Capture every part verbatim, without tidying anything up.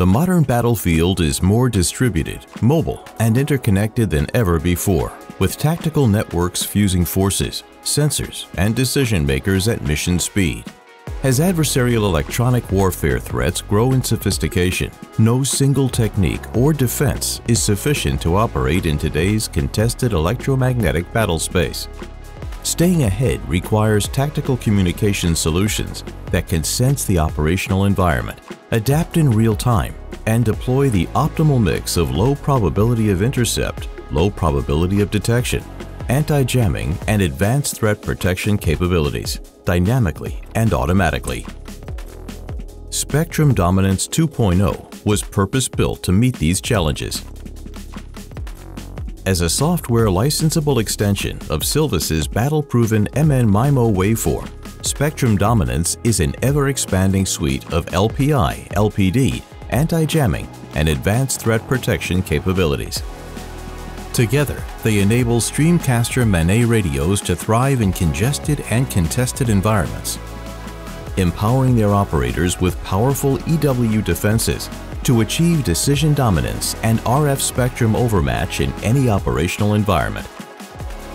The modern battlefield is more distributed, mobile, and interconnected than ever before, with tactical networks fusing forces, sensors, and decision makers at mission speed. As adversarial electronic warfare threats grow in sophistication, no single technique or defense is sufficient to operate in today's contested electromagnetic battle space. Staying ahead requires tactical communication solutions that can sense the operational environment, adapt in real time, and deploy the optimal mix of low probability of intercept, low probability of detection, anti-jamming, and advanced threat protection capabilities, dynamically and automatically. Spectrum Dominance two point oh was purpose-built to meet these challenges. As a software licensable extension of Silvus's battle-proven M N MIMO waveform, Spectrum Dominance is an ever-expanding suite of L P I, L P D, anti-jamming, and advanced threat protection capabilities. Together, they enable StreamCaster Manet radios to thrive in congested and contested environments, empowering their operators with powerful E W defenses to achieve decision dominance and R F spectrum overmatch in any operational environment.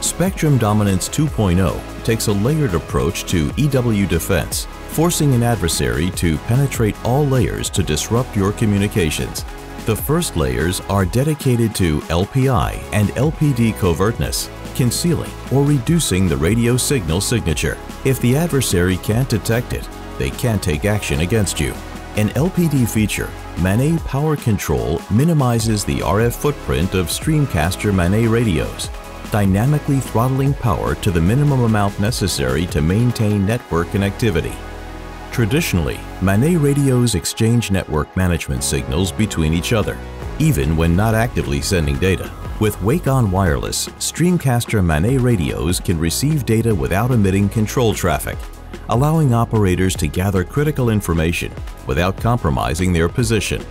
Spectrum Dominance two point oh takes a layered approach to E W defense, forcing an adversary to penetrate all layers to disrupt your communications. The first layers are dedicated to L P I and L P D covertness, concealing or reducing the radio signal signature. If the adversary can't detect it, they can't take action against you. An L P D feature, Manet Power Control, minimizes the R F footprint of StreamCaster Manet radios, dynamically throttling power to the minimum amount necessary to maintain network connectivity. Traditionally, Manet radios exchange network management signals between each other, even when not actively sending data. With Wake-On Wireless, StreamCaster Manet radios can receive data without emitting control traffic, allowing operators to gather critical information without compromising their position.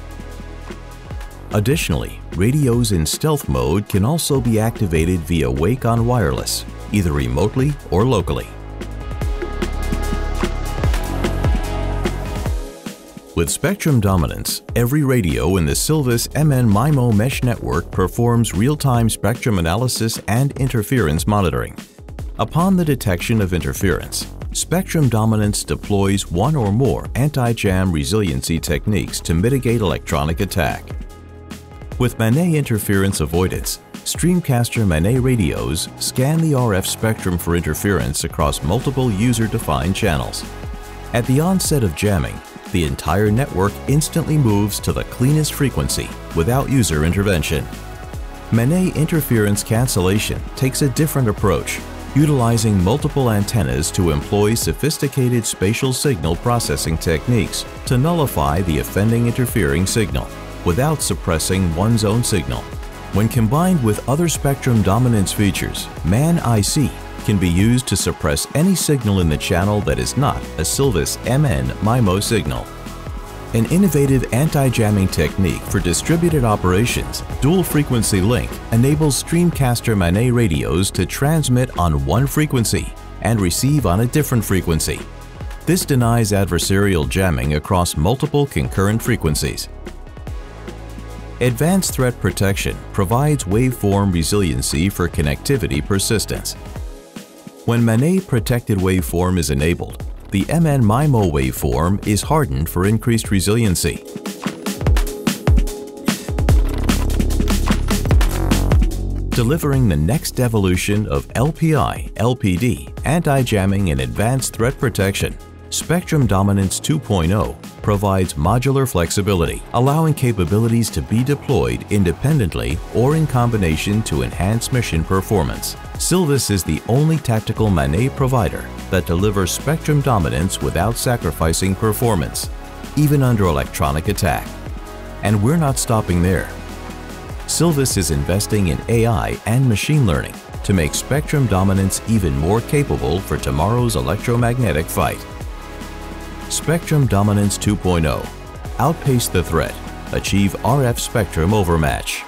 Additionally, radios in stealth mode can also be activated via Wake-On Wireless, either remotely or locally. With Spectrum Dominance, every radio in the Silvus M N MIMO mesh network performs real-time spectrum analysis and interference monitoring. Upon the detection of interference, Spectrum Dominance deploys one or more anti-jam resiliency techniques to mitigate electronic attack. With Manet interference avoidance, StreamCaster Manet radios scan the R F spectrum for interference across multiple user-defined channels. At the onset of jamming, the entire network instantly moves to the cleanest frequency without user intervention. Manet interference cancellation takes a different approach, utilizing multiple antennas to employ sophisticated spatial signal processing techniques to nullify the offending interfering signal without suppressing one's own signal. When combined with other Spectrum Dominance features, ManIC can be used to suppress any signal in the channel that is not a Silvus M N MIMO signal. An innovative anti-jamming technique for distributed operations, Dual Frequency Link enables StreamCaster Manet radios to transmit on one frequency and receive on a different frequency. This denies adversarial jamming across multiple concurrent frequencies. Advanced Threat Protection provides waveform resiliency for connectivity persistence. When Manet protected waveform is enabled, the M N MIMO waveform is hardened for increased resiliency. Delivering the next evolution of L P I, L P D, anti-jamming and advanced threat protection, Spectrum Dominance two point oh provides modular flexibility, allowing capabilities to be deployed independently or in combination to enhance mission performance. Silvus is the only tactical Manet provider that delivers Spectrum Dominance without sacrificing performance, even under electronic attack. And we're not stopping there. Silvus is investing in A I and machine learning to make Spectrum Dominance even more capable for tomorrow's electromagnetic fight. Spectrum Dominance two point oh. Outpace the threat. Achieve R F spectrum overmatch.